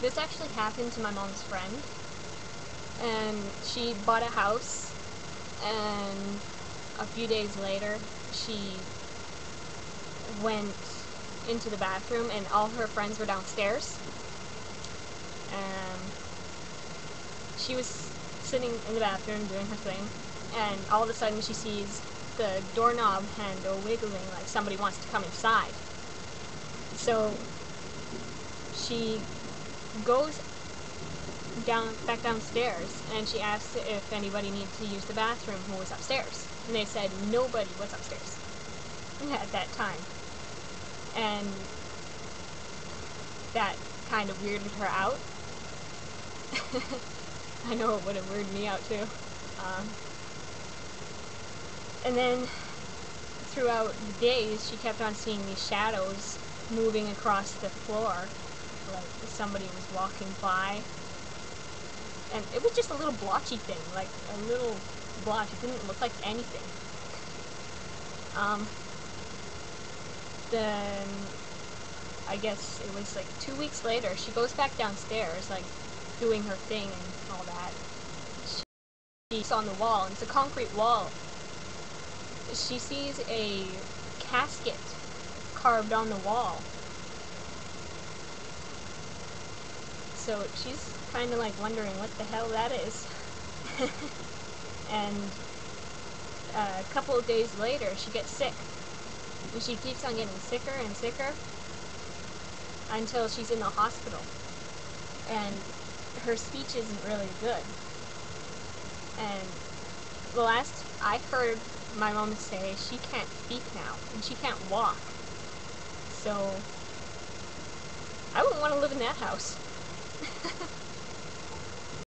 This actually happened to my mom's friend, and she bought a house, and a few days later she went into the bathroom and all her friends were downstairs, and she was sitting in the bathroom doing her thing, and all of a sudden she sees the doorknob handle wiggling like somebody wants to come inside. So she goes back downstairs and she asked if anybody needed to use the bathroom who was upstairs, and they said nobody was upstairs at that time, and that kind of weirded her out. I know it would have weirded me out too. And then throughout the days she kept on seeing these shadows moving across the floor, like somebody was walking by, and it was just a little blotchy thing, like a little blotch. It didn't look like anything. Then I guess it was like 2 weeks later she goes back downstairs like doing her thing and all that. She sees on the wall, and it's a concrete wall, she sees a casket carved on the wall. So she's kind of like wondering what the hell that is. And a couple of days later she gets sick, and she keeps on getting sicker and sicker until she's in the hospital, and her speech isn't really good. And the last I heard my mom say, she can't speak now and she can't walk. So I wouldn't want to live in that house.